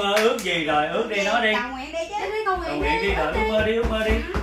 ước gì rồi, ước đi nói đi. Cầu nguyện đi chứ. Cầu nguyện đi rồi, ước mơ đi, ước mơ đi.